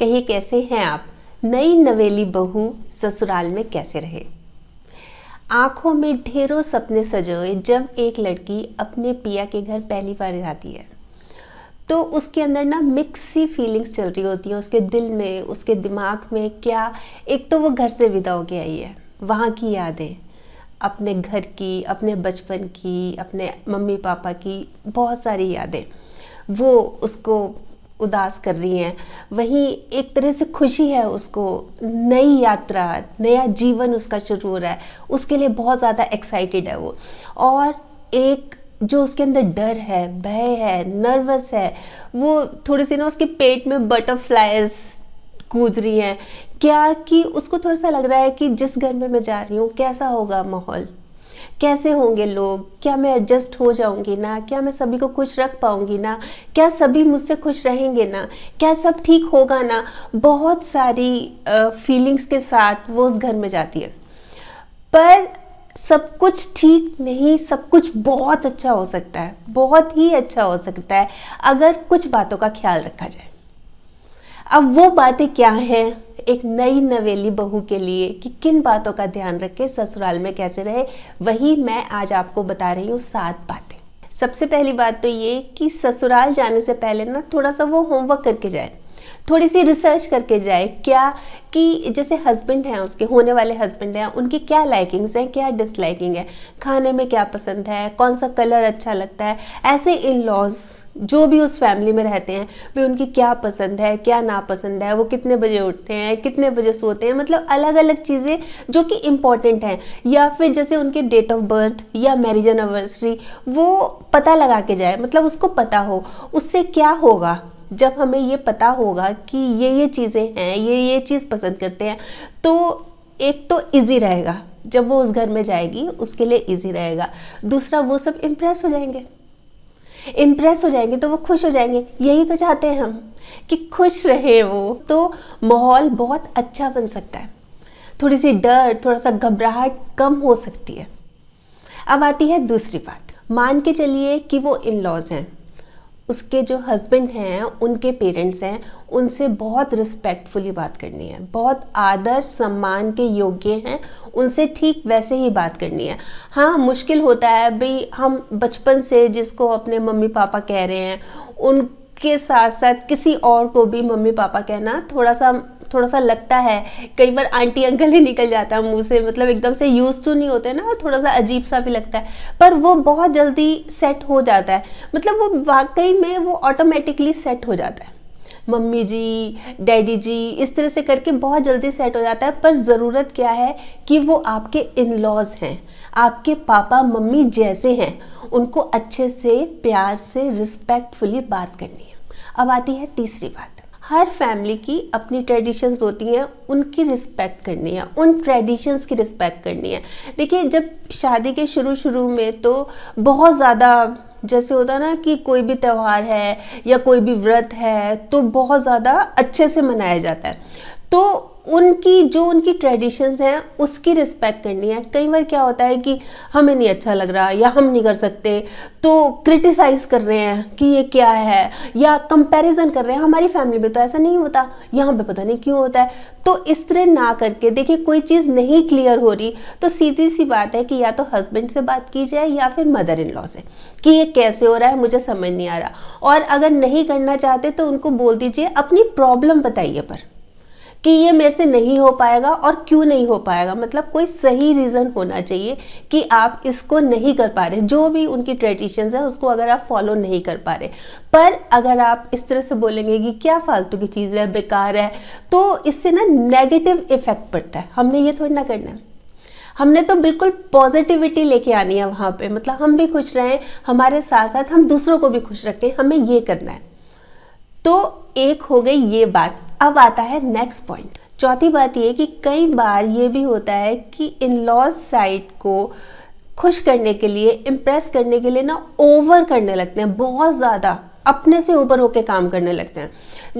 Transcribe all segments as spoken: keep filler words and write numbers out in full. कहिए कैसे हैं आप, नई नवेली बहू ससुराल में कैसे रहे। आंखों में ढेरों सपने सजोए जब एक लड़की अपने पिया के घर पहली बार जाती है तो उसके अंदर ना मिक्स सी फीलिंग्स चल रही होती हैं उसके दिल में, उसके दिमाग में। क्या एक तो वो घर से विदा हो के आई है, वहाँ की यादें, अपने घर की, अपने बचपन की, अपने मम्मी पापा की बहुत सारी यादें वो उसको उदास कर रही हैं। वहीं एक तरह से खुशी है उसको, नई यात्रा, नया जीवन उसका शुरू हो रहा है, उसके लिए बहुत ज़्यादा एक्साइटेड है वो। और एक जो उसके अंदर डर है, भय है, नर्वस है, वो थोड़े से ना उसके पेट में बटरफ्लाइज कूद रही हैं। क्या कि उसको थोड़ा सा लग रहा है कि जिस घर में मैं जा रही हूँ कैसा होगा माहौल, कैसे होंगे लोग, क्या मैं एडजस्ट हो जाऊँगी ना, क्या मैं सभी को खुश रख पाऊँगी ना, क्या सभी मुझसे खुश रहेंगे ना, क्या सब ठीक होगा ना। बहुत सारी फीलिंग्स के साथ वो उस घर में जाती है, पर सब कुछ ठीक नहीं, सब कुछ बहुत अच्छा हो सकता है, बहुत ही अच्छा हो सकता है अगर कुछ बातों का ख्याल रखा जाए। अब वो बातें क्या हैं एक नई नवेली बहू के लिए कि किन बातों का ध्यान रख के ससुराल में कैसे रहे, वही मैं आज आपको बता रही हूँ सात बातें। सबसे पहली बात तो ये कि ससुराल जाने से पहले ना थोड़ा सा वो होमवर्क करके जाए, थोड़ी सी रिसर्च करके जाए। क्या कि जैसे हस्बैंड हैं, उसके होने वाले हस्बैंड हैं, उनकी क्या लाइकिंग्स हैं, क्या डिसलाइकिंग है, खाने में क्या पसंद है, कौन सा कलर अच्छा लगता है, ऐसे इन लॉज जो भी उस फैमिली में रहते हैं भी उनकी क्या पसंद है, क्या नापसंद है, वो कितने बजे उठते हैं, कितने बजे सोते हैं, मतलब अलग अलग चीज़ें जो कि इम्पॉर्टेंट हैं। या फिर जैसे उनके डेट ऑफ बर्थ या मैरिज एनिवर्सरी वो पता लगा के जाए, मतलब उसको पता हो। उससे क्या होगा, जब हमें ये पता होगा कि ये ये चीज़ें हैं, ये ये चीज़ पसंद करते हैं, तो एक तो इजी रहेगा, जब वो उस घर में जाएगी उसके लिए इजी रहेगा। दूसरा, वो सब इम्प्रेस हो जाएंगे, इम्प्रेस हो जाएंगे तो वो खुश हो जाएंगे। यही तो चाहते हैं हम कि खुश रहे वो, तो माहौल बहुत अच्छा बन सकता है, थोड़ी सी डर, थोड़ा सा घबराहट कम हो सकती है। अब आती है दूसरी बात। मान के चलिए कि वो इन लॉज हैं, उसके जो हस्बैंड हैं, उनके पेरेंट्स हैं, उनसे बहुत रिस्पेक्टफुली बात करनी है, बहुत आदर सम्मान के योग्य हैं, उनसे ठीक वैसे ही बात करनी है। हाँ, मुश्किल होता है भाई, हम बचपन से जिसको अपने मम्मी पापा कह रहे हैं उनके साथ साथ किसी और को भी मम्मी पापा कहना थोड़ा सा थोड़ा सा लगता है, कई बार आंटी अंकल ही निकल जाता है मुँह से, मतलब एकदम से यूज्ड टू नहीं होते ना, थोड़ा सा अजीब सा भी लगता है, पर वो बहुत जल्दी सेट हो जाता है, मतलब वो वाकई में वो ऑटोमेटिकली सेट हो जाता है। मम्मी जी, डैडी जी, इस तरह से करके बहुत जल्दी सेट हो जाता है। पर ज़रूरत क्या है कि वो आपके इन लॉज हैं, आपके पापा मम्मी जैसे हैं, उनको अच्छे से, प्यार से, रिस्पेक्टफुली बात करनी है। अब आती है तीसरी बात। हर फैमिली की अपनी ट्रेडिशंस होती हैं, उनकी रिस्पेक्ट करनी है, उन ट्रेडिशंस की रिस्पेक्ट करनी है। देखिए, जब शादी के शुरू शुरू में तो बहुत ज़्यादा जैसे होता है ना कि कोई भी त्यौहार है या कोई भी व्रत है तो बहुत ज़्यादा अच्छे से मनाया जाता है, तो उनकी जो उनकी ट्रेडिशंस हैं उसकी रिस्पेक्ट करनी है। कई बार क्या होता है कि हमें नहीं अच्छा लग रहा या हम नहीं कर सकते तो क्रिटिसाइज़ कर रहे हैं कि ये क्या है, या कंपैरिजन कर रहे हैं। हमारी फैमिली में तो ऐसा नहीं होता, यहाँ पे पता नहीं क्यों होता है। तो इस तरह ना करके, देखिए कोई चीज़ नहीं क्लियर हो रही तो सीधी सी बात है कि या तो हस्बैंड से बात की जाए या फिर मदर इन लॉ से कि ये कैसे हो रहा है, मुझे समझ नहीं आ रहा। और अगर नहीं करना चाहते तो उनको बोल दीजिए, अपनी प्रॉब्लम बताइए पर कि ये मेरे से नहीं हो पाएगा और क्यों नहीं हो पाएगा, मतलब कोई सही रीज़न होना चाहिए कि आप इसको नहीं कर पा रहे, जो भी उनकी ट्रेडिशंस हैं उसको अगर आप फॉलो नहीं कर पा रहे। पर अगर आप इस तरह से बोलेंगे कि क्या फालतू की चीज़ है, बेकार है, तो इससे ना नेगेटिव इफेक्ट पड़ता है। हमने ये थोड़ी ना करना है, हमने तो बिल्कुल पॉजिटिविटी लेके आनी है वहाँ पे, मतलब हम भी खुश रहें, हमारे साथ साथ हम दूसरों को भी खुश रखें, हमें ये करना है। तो एक हो गई ये बात। अब आता है नेक्स्ट पॉइंट। चौथी बात ये कि कई बार ये भी होता है कि इन लॉज साइड को खुश करने के लिए, इम्प्रेस करने के लिए ना ओवर करने लगते हैं, बहुत ज़्यादा अपने से ऊपर होके काम करने लगते हैं।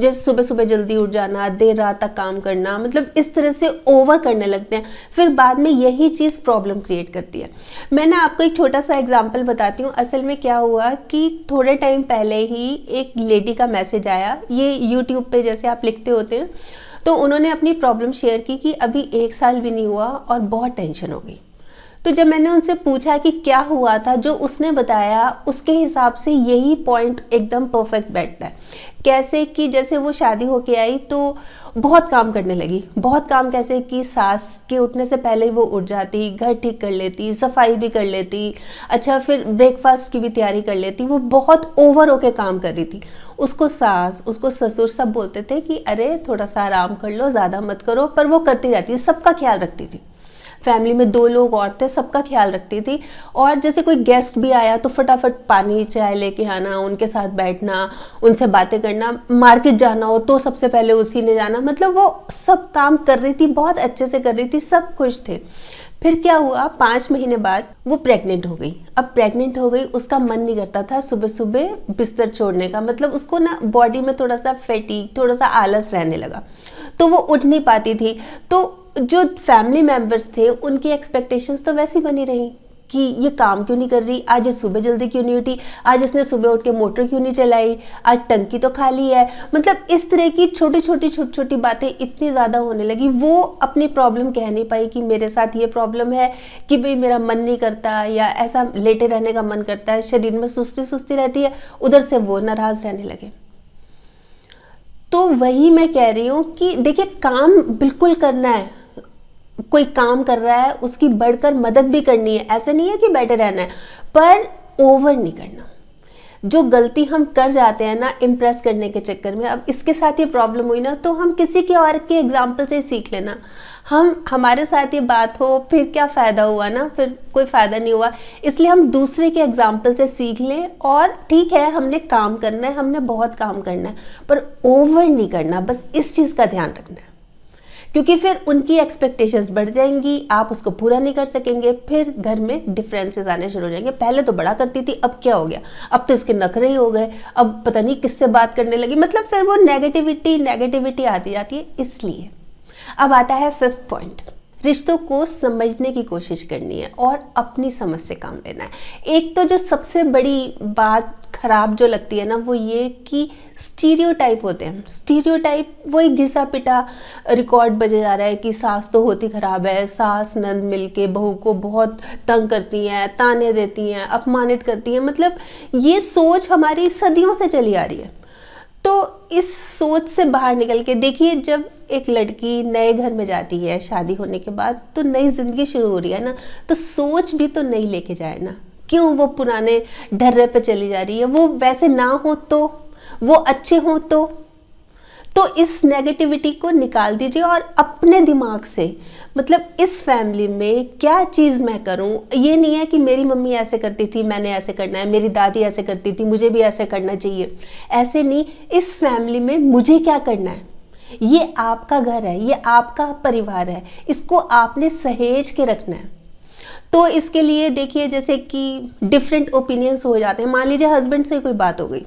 जैसे सुबह सुबह जल्दी उठ जाना, देर रात तक काम करना, मतलब इस तरह से ओवर करने लगते हैं, फिर बाद में यही चीज़ प्रॉब्लम क्रिएट करती है। मैं ना आपको एक छोटा सा एग्जांपल बताती हूँ। असल में क्या हुआ कि थोड़े टाइम पहले ही एक लेडी का मैसेज आया, ये यूट्यूब पर जैसे आप लिखते होते हैं, तो उन्होंने अपनी प्रॉब्लम शेयर की कि अभी एक साल भी नहीं हुआ और बहुत टेंशन हो गई। तो जब मैंने उनसे पूछा कि क्या हुआ था, जो उसने बताया उसके हिसाब से यही पॉइंट एकदम परफेक्ट बैठता है। कैसे कि जैसे वो शादी होके आई तो बहुत काम करने लगी, बहुत काम कैसे कि सास के उठने से पहले ही वो उठ जाती, घर ठीक कर लेती, सफाई भी कर लेती, अच्छा फिर ब्रेकफास्ट की भी तैयारी कर लेती। वो बहुत ओवर होके काम कर रही थी। उसको सास, उसको ससुर सब बोलते थे कि अरे थोड़ा सा आराम कर लो, ज़्यादा मत करो, पर वो करती रहती, सबका ख्याल रखती थी। फैमिली में दो लोग और थे, सबका ख्याल रखती थी। और जैसे कोई गेस्ट भी आया तो फटाफट पानी चाय लेके आना, उनके साथ बैठना, उनसे बातें करना, मार्केट जाना हो तो सबसे पहले उसी ने जाना, मतलब वो सब काम कर रही थी, बहुत अच्छे से कर रही थी, सब खुश थे। फिर क्या हुआ, पाँच महीने बाद वो प्रेग्नेंट हो गई। अब प्रेग्नेंट हो गई, उसका मन नहीं करता था सुबह सुबह बिस्तर छोड़ने का, मतलब उसको ना बॉडी में थोड़ा सा फैटीग, थोड़ा सा आलस रहने लगा, तो वो उठ नहीं पाती थी। तो जो फैमिली मेम्बर्स थे उनकी एक्सपेक्टेशंस तो वैसी बनी रही कि ये काम क्यों नहीं कर रही, आज ये सुबह जल्दी क्यों नहीं उठी, आज इसने सुबह उठ के मोटर क्यों नहीं चलाई, आज टंकी तो खाली है, मतलब इस तरह की छोटी छोटी छोटी छोटी बातें इतनी ज़्यादा होने लगी। वो अपनी प्रॉब्लम कह नहीं पाई कि मेरे साथ ये प्रॉब्लम है कि भाई मेरा मन नहीं करता या ऐसा लेटे रहने का मन करता है, शरीर में सुस्ती सुस्ती रहती है, उधर से वो नाराज़ रहने लगे। तो वही मैं कह रही हूँ कि देखिए काम बिल्कुल करना है, कोई काम कर रहा है उसकी बढ़कर मदद भी करनी है, ऐसे नहीं है कि बैठे रहना है, पर ओवर नहीं करना। जो गलती हम कर जाते हैं ना इम्प्रेस करने के चक्कर में, अब इसके साथ ये प्रॉब्लम हुई ना, तो हम किसी के और के एग्जाम्पल से सीख लेना। हम हमारे साथ ये बात हो फिर क्या फ़ायदा हुआ ना, फिर कोई फ़ायदा नहीं हुआ। इसलिए हम दूसरे के एग्जाम्पल से सीख लें, और ठीक है हमने काम करना है, हमने बहुत काम करना है, पर ओवर नहीं करना, बस इस चीज़ का ध्यान रखना है, क्योंकि फिर उनकी एक्सपेक्टेशंस बढ़ जाएंगी, आप उसको पूरा नहीं कर सकेंगे, फिर घर में डिफरेंसेस आने शुरू हो जाएंगे। पहले तो बड़ा करती थी, अब क्या हो गया, अब तो इसके नखरे ही हो गए, अब पता नहीं किससे बात करने लगी, मतलब फिर वो नेगेटिविटी नेगेटिविटी आती जाती है। इसलिए अब आता है फिफ्थ पॉइंट, रिश्तों को समझने की कोशिश करनी है और अपनी समझ से काम लेना है। एक तो जो सबसे बड़ी बात खराब जो लगती है ना, वो ये कि स्टीरियोटाइप होते हैं। स्टीरियोटाइप वही घिसा पिटा रिकॉर्ड बजे जा रहा है कि सास तो होती खराब है, सास नंद मिलके बहू को बहुत तंग करती हैं, ताने देती हैं, अपमानित करती हैं, मतलब ये सोच हमारी सदियों से चली आ रही है। तो इस सोच से बाहर निकल के देखिए, जब एक लड़की नए घर में जाती है शादी होने के बाद, तो नई ज़िंदगी शुरू हो रही है ना, तो सोच भी तो नई लेके जाए ना, क्यों वो पुराने ढर्रे पे चली जा रही है, वो वैसे ना हो तो, वो अच्छे हो तो। तो इस नेगेटिविटी को निकाल दीजिए और अपने दिमाग से, मतलब इस फैमिली में क्या चीज़ मैं करूं, ये नहीं है कि मेरी मम्मी ऐसे करती थी मैंने ऐसे करना है, मेरी दादी ऐसे करती थी मुझे भी ऐसे करना चाहिए, ऐसे नहीं। इस फैमिली में मुझे क्या करना है, ये आपका घर है, ये आपका परिवार है, इसको आपने सहेज के रखना है। तो इसके लिए देखिए जैसे कि डिफरेंट ओपिनियंस हो जाते हैं। मान लीजिए हस्बैंड से कोई बात हो गई,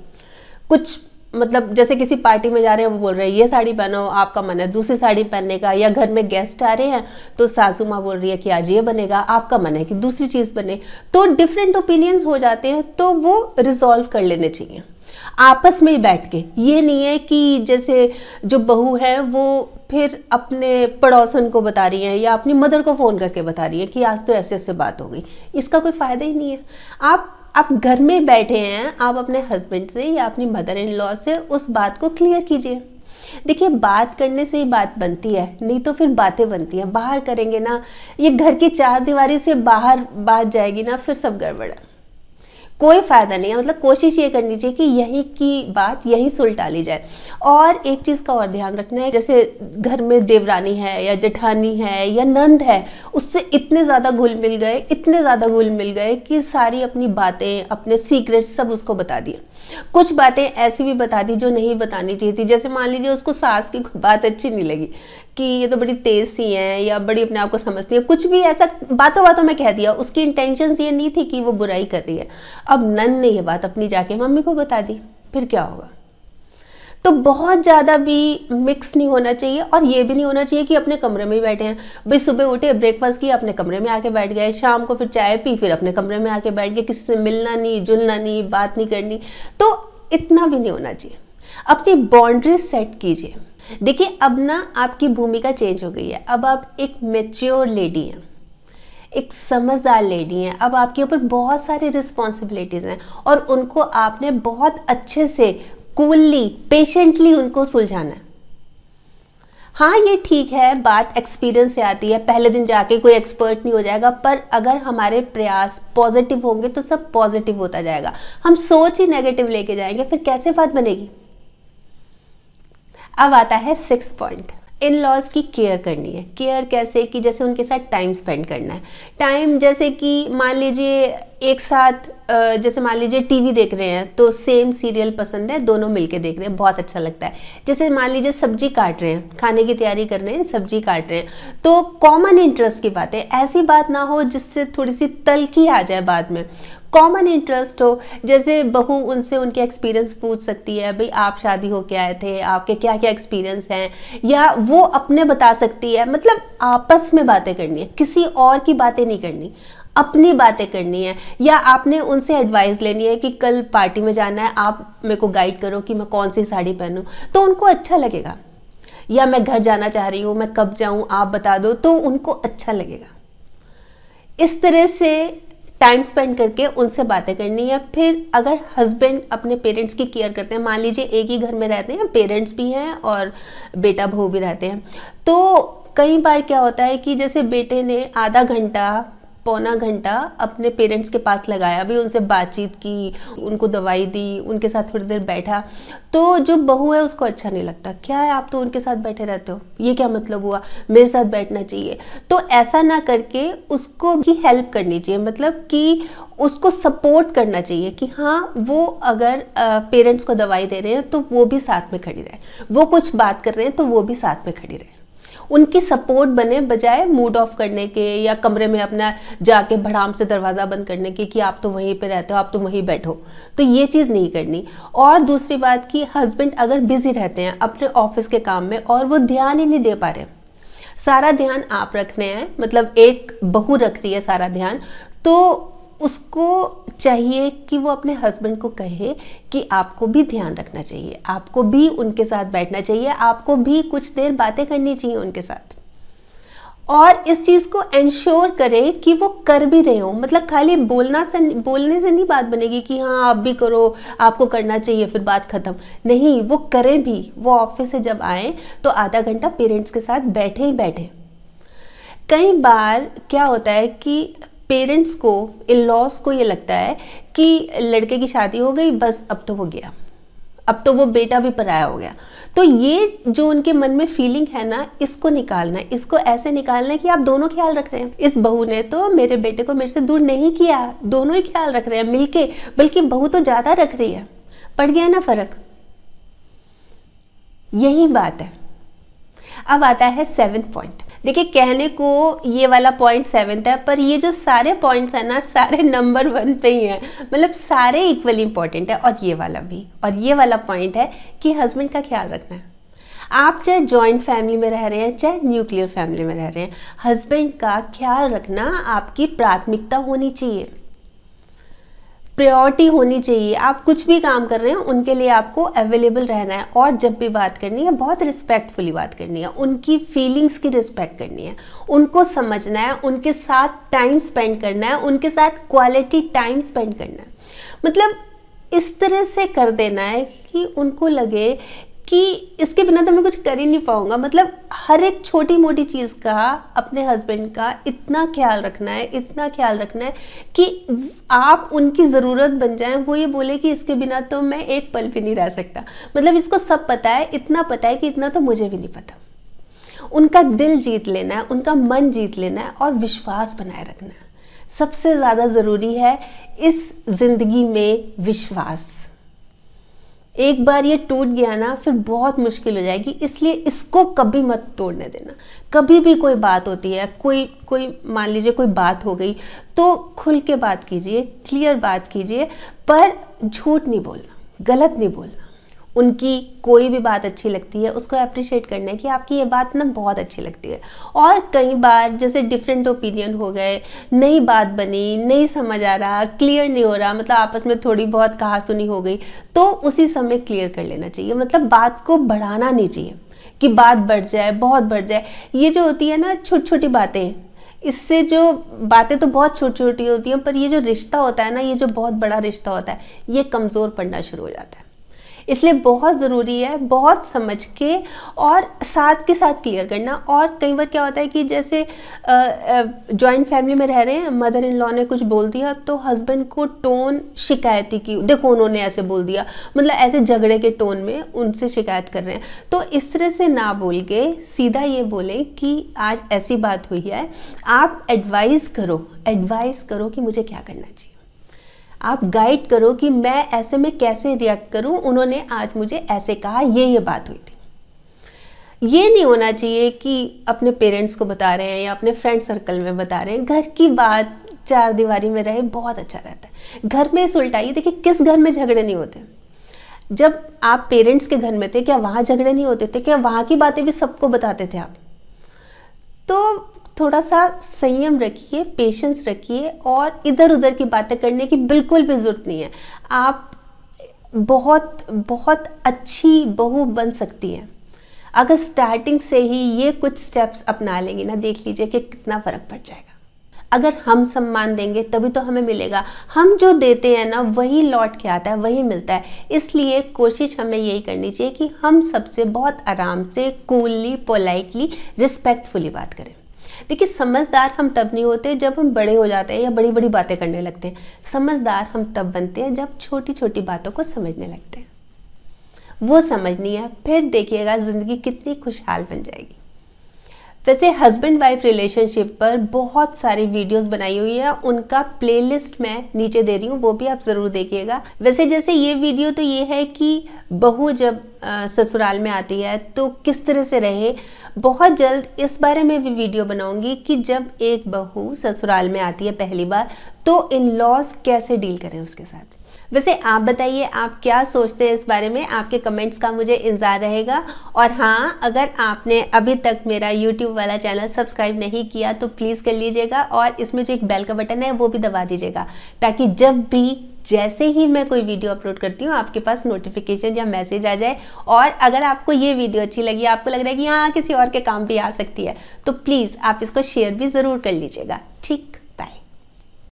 कुछ मतलब जैसे किसी पार्टी में जा रहे हैं, वो बोल रहे हैं ये साड़ी पहनो, आपका मन है दूसरी साड़ी पहनने का, या घर में गेस्ट आ रहे हैं तो सासू माँ बोल रही है कि आज ये बनेगा, आपका मन है कि दूसरी चीज़ बने, तो डिफरेंट ओपिनियंस हो जाते हैं, तो वो रिजॉल्व कर लेने चाहिए आपस में ही बैठ के। ये नहीं है कि जैसे जो बहू है वो फिर अपने पड़ोसन को बता रही है या अपनी मदर को फ़ोन करके बता रही है कि आज तो ऐसे ऐसे बात हो गई, इसका कोई फ़ायदा ही नहीं है। आप आप घर में बैठे हैं, आप अपने हस्बैंड से या अपनी मदर इन लॉ से उस बात को क्लियर कीजिए। देखिए बात करने से ही बात बनती है, नहीं तो फिर बातें बनती हैं, बाहर करेंगे ना, ये घर की चार दीवारी से बाहर बात जाएगी ना, फिर सब गड़बड़ है, कोई फ़ायदा नहीं है। मतलब कोशिश ये करनी चाहिए कि यहीं की बात यहीं सुलटा ली जाए। और एक चीज़ का और ध्यान रखना है, जैसे घर में देवरानी है या जेठानी है या नंद है, उससे इतने ज़्यादा घुल मिल गए, इतने ज़्यादा घुल मिल गए कि सारी अपनी बातें, अपने सीक्रेट्स सब उसको बता दिए। कुछ बातें ऐसी भी बता दी जो नहीं बतानी चाहिए थी। जैसे मान लीजिए उसको सास की बात अच्छी नहीं लगी कि ये तो बड़ी तेज़ सी हैं या बड़ी अपने आप को समझती है, कुछ भी ऐसा बातों बातों में कह दिया, उसकी इंटेंशंस ये नहीं थी कि वो बुराई कर रही है। अब नंद ने ये बात अपनी जाके मम्मी को बता दी, फिर क्या होगा। तो बहुत ज़्यादा भी मिक्स नहीं होना चाहिए, और ये भी नहीं होना चाहिए कि अपने कमरे में ही बैठे हैं भाई। सुबह उठे, ब्रेकफास्ट किया, अपने कमरे में आके बैठ गए, शाम को फिर चाय पी, फिर अपने कमरे में आके बैठ गए, किसी से मिलना नहीं, जुलना नहीं, बात नहीं करनी, तो इतना भी नहीं होना चाहिए। अपनी बाउंड्री सेट कीजिए। देखिए अब ना आपकी भूमिका चेंज हो गई है, अब आप एक मैच्योर लेडी हैं, एक समझदार लेडी हैं। अब आपके ऊपर बहुत सारी रिस्पॉन्सिबिलिटीज़ हैं और उनको आपने बहुत अच्छे से, कूलली, पेशेंटली उनको सुलझाना है। हाँ ये ठीक है, बात एक्सपीरियंस से आती है, पहले दिन जाके कोई एक्सपर्ट नहीं हो जाएगा, पर अगर हमारे प्रयास पॉजिटिव होंगे तो सब पॉजिटिव होता जाएगा। हम सोच ही नेगेटिव लेके जाएंगे फिर कैसे बात बनेगी। अब आता है सिक्स्थ पॉइंट, इन लॉज की केयर करनी है। केयर कैसे कि जैसे उनके साथ टाइम स्पेंड करना है। टाइम जैसे कि मान लीजिए एक साथ, जैसे मान लीजिए टीवी देख रहे हैं तो सेम सीरियल पसंद है, दोनों मिलके देख रहे हैं, बहुत अच्छा लगता है। जैसे मान लीजिए सब्जी काट रहे हैं, खाने की तैयारी कर रहे हैं, सब्जी काट रहे हैं, तो कॉमन इंटरेस्ट की बातें, ऐसी बात ना हो जिससे थोड़ी सी तल्खी आ जाए बाद में। कॉमन इंटरेस्ट हो, जैसे बहू उनसे उनके एक्सपीरियंस पूछ सकती है, भाई आप शादी होके आए थे, आपके क्या क्या एक्सपीरियंस हैं, या वो अपने बता सकती है। मतलब आपस में बातें करनी है, किसी और की बातें नहीं करनी, अपनी बातें करनी है। या आपने उनसे एडवाइस लेनी है कि कल पार्टी में जाना है, आप मेरे को गाइड करो कि मैं कौन सी साड़ी पहनूं, तो उनको अच्छा लगेगा। या मैं घर जाना चाह रही हूँ, मैं कब जाऊँ आप बता दो, तो उनको अच्छा लगेगा। इस तरह से टाइम स्पेंड करके उनसे बातें करनी है। फिर अगर हस्बैंड अपने पेरेंट्स की केयर करते हैं, मान लीजिए एक ही घर में रहते हैं, पेरेंट्स भी हैं और बेटा बहू भी रहते हैं, तो कई बार क्या होता है कि जैसे बेटे ने आधा घंटा, पौना घंटा अपने पेरेंट्स के पास लगाया, भी उनसे बातचीत की, उनको दवाई दी, उनके साथ थोड़ी देर बैठा, तो जो बहू है उसको अच्छा नहीं लगता। क्या है आप तो उनके साथ बैठे रहते हो, ये क्या मतलब हुआ, मेरे साथ बैठना चाहिए। तो ऐसा ना करके उसको भी हेल्प करनी चाहिए, मतलब कि उसको सपोर्ट करना चाहिए कि हाँ वो अगर पेरेंट्स को दवाई दे रहे हैं तो वो भी साथ में खड़ी रहे, वो कुछ बात कर रहे हैं तो वो भी साथ में खड़ी रहे, उनकी सपोर्ट बने, बजाय मूड ऑफ करने के या कमरे में अपना जाके भड़ाम से दरवाज़ा बंद करने के कि आप तो वहीं पे रहते हो, आप तो वहीं बैठो, तो ये चीज़ नहीं करनी। और दूसरी बात कि हस्बैंड अगर बिजी रहते हैं अपने ऑफिस के काम में और वो ध्यान ही नहीं दे पा रहे, सारा ध्यान आप रख रहे हैं, मतलब एक बहू रख रही है सारा ध्यान, तो उसको चाहिए कि वो अपने हस्बैंड को कहे कि आपको भी ध्यान रखना चाहिए, आपको भी उनके साथ बैठना चाहिए, आपको भी कुछ देर बातें करनी चाहिए उनके साथ। और इस चीज़ को इंश्योर करें कि वो कर भी रहे हो, मतलब खाली बोलना से बोलने से नहीं बात बनेगी कि हाँ आप भी करो, आपको करना चाहिए, फिर बात ख़त्म। नहीं, वो करें भी, वो ऑफिस से जब आएँ तो आधा घंटा पेरेंट्स के साथ बैठे ही बैठे। कई बार क्या होता है कि पेरेंट्स को, इन लॉज को ये लगता है कि लड़के की शादी हो गई, बस अब तो हो गया, अब तो वो बेटा भी पराया हो गया। तो ये जो उनके मन में फीलिंग है ना, इसको निकालना है, इसको ऐसे निकालना है कि आप दोनों ख्याल रख रहे हैं। इस बहू ने तो मेरे बेटे को मेरे से दूर नहीं किया, दोनों ही ख्याल रख रहे हैं मिलके, बल्कि बहू तो ज़्यादा रख रही है। पड़ गया ना फर्क, यही बात है। अब आता है सेवेंथ पॉइंट। देखिए कहने को ये वाला पॉइंट सेवेंथ है, पर ये जो सारे पॉइंट्स हैं ना, सारे नंबर वन पे ही हैं, मतलब सारे इक्वली इम्पॉर्टेंट है। और ये वाला भी, और ये वाला पॉइंट है कि हस्बैंड का ख्याल रखना है। आप चाहे जॉइंट फैमिली में रह रहे हैं, चाहे न्यूक्लियर फैमिली में रह रहे हैं, हस्बैंड का ख्याल रखना आपकी प्राथमिकता होनी चाहिए, प्रायोरिटी होनी चाहिए। आप कुछ भी काम कर रहे हैं, उनके लिए आपको अवेलेबल रहना है, और जब भी बात करनी है बहुत रिस्पेक्टफुली बात करनी है, उनकी फीलिंग्स की रिस्पेक्ट करनी है, उनको समझना है, उनके साथ टाइम स्पेंड करना है, उनके साथ क्वालिटी टाइम स्पेंड करना है। मतलब इस तरह से कर देना है कि उनको लगे कि इसके बिना तो मैं कुछ कर ही नहीं पाऊँगा। मतलब हर एक छोटी मोटी चीज़ का अपने हस्बैंड का इतना ख्याल रखना है, इतना ख्याल रखना है कि आप उनकी ज़रूरत बन जाएं, वो ये बोले कि इसके बिना तो मैं एक पल भी नहीं रह सकता। मतलब इसको सब पता है, इतना पता है कि इतना तो मुझे भी नहीं पता। उनका दिल जीत लेना है, उनका मन जीत लेना है, और विश्वास बनाए रखना है। सबसे ज़्यादा ज़रूरी है इस ज़िंदगी में विश्वास। एक बार ये टूट गया ना, फिर बहुत मुश्किल हो जाएगी, इसलिए इसको कभी मत तोड़ने देना। कभी भी कोई बात होती है, कोई कोई मान लीजिए कोई बात हो गई, तो खुल के बात कीजिए, क्लियर बात कीजिए, पर झूठ नहीं बोलना, गलत नहीं बोलना। उनकी कोई भी बात अच्छी लगती है उसको अप्रिशिएट करना है कि आपकी ये बात ना बहुत अच्छी लगती है। और कई बार जैसे डिफरेंट ओपिनियन हो गए, नई बात बनी, नहीं समझ आ रहा, क्लियर नहीं हो रहा, मतलब आपस में थोड़ी बहुत कहासुनी हो गई, तो उसी समय क्लियर कर लेना चाहिए। मतलब बात को बढ़ाना नहीं चाहिए कि बात बढ़ जाए, बहुत बढ़ जाए। ये जो होती है ना छोटी छोटी बातें, इससे जो बातें तो बहुत छोटी छोटी होती हैं, पर ये जो रिश्ता होता है ना, ये जो बहुत बड़ा रिश्ता होता है, ये कमज़ोर पड़ना शुरू हो जाता है। इसलिए बहुत ज़रूरी है बहुत समझ के और साथ के साथ क्लियर करना। और कई बार क्या होता है कि जैसे जॉइंट फैमिली में रह रहे हैं, मदर इन लॉ ने कुछ बोल दिया तो हस्बैंड को टोन शिकायती की, देखो उन्होंने ऐसे बोल दिया, मतलब ऐसे झगड़े के टोन में उनसे शिकायत कर रहे हैं। तो इस तरह से ना बोल के सीधा ये बोलें कि आज ऐसी बात हुई है, आप एडवाइस करो, एडवाइस करो कि मुझे क्या करना चाहिए, आप गाइड करो कि मैं ऐसे में कैसे रिएक्ट करूं, उन्होंने आज मुझे ऐसे कहा, ये ये बात हुई थी। ये नहीं होना चाहिए कि अपने पेरेंट्स को बता रहे हैं या अपने फ्रेंड सर्कल में बता रहे हैं। घर की बात चार दीवारी में रहे बहुत अच्छा रहता है। घर में इस उल्टाइए, देखिए किस घर में झगड़े नहीं होते। जब आप पेरेंट्स के घर में थे क्या वहाँ झगड़े नहीं होते थे? क्या वहाँ की बातें भी सबको बताते थे आप? तो थोड़ा सा संयम रखिए, पेशेंस रखिए और इधर उधर की बातें करने की बिल्कुल भी ज़रूरत नहीं है। आप बहुत बहुत अच्छी बहू बन सकती हैं अगर स्टार्टिंग से ही ये कुछ स्टेप्स अपना लेंगी ना, देख लीजिए कि कितना फ़र्क पड़ जाएगा। अगर हम सम्मान देंगे तभी तो हमें मिलेगा। हम जो देते हैं ना वही लौट के आता है, वही मिलता है। इसलिए कोशिश हमें यही करनी चाहिए कि हम सबसे बहुत आराम से, कूलली, पोलाइटली, रिस्पेक्टफुली बात करें। देखिए समझदार हम तब नहीं होते जब हम बड़े हो जाते हैं या बड़ी बड़ी बातें करने लगते हैं। समझदार हम तब बनते हैं जब छोटी छोटी बातों को समझने लगते हैं। वो समझनी है, फिर देखिएगा ज़िंदगी कितनी खुशहाल बन जाएगी। वैसे हस्बैंड वाइफ रिलेशनशिप पर बहुत सारी वीडियोस बनाई हुई है, उनका प्लेलिस्ट मैं नीचे दे रही हूँ, वो भी आप ज़रूर देखिएगा। वैसे जैसे ये वीडियो तो ये है कि बहू जब ससुराल में आती है तो किस तरह से रहे। बहुत जल्द इस बारे में भी वीडियो बनाऊंगी कि जब एक बहू ससुराल में आती है पहली बार तो इन लॉज कैसे डील करें उसके साथ। वैसे आप बताइए आप क्या सोचते हैं इस बारे में, आपके कमेंट्स का मुझे इंतज़ार रहेगा। और हाँ, अगर आपने अभी तक मेरा यूट्यूब वाला चैनल सब्सक्राइब नहीं किया तो प्लीज़ कर लीजिएगा और इसमें जो एक बेल का बटन है वो भी दबा दीजिएगा, ताकि जब भी जैसे ही मैं कोई वीडियो अपलोड करती हूँ आपके पास नोटिफिकेशन या मैसेज आ जाए। और अगर आपको ये वीडियो अच्छी लगी, आपको लग रहा है कि हाँ किसी और के काम भी आ सकती है, तो प्लीज़ आप इसको शेयर भी ज़रूर कर लीजिएगा। ठीक।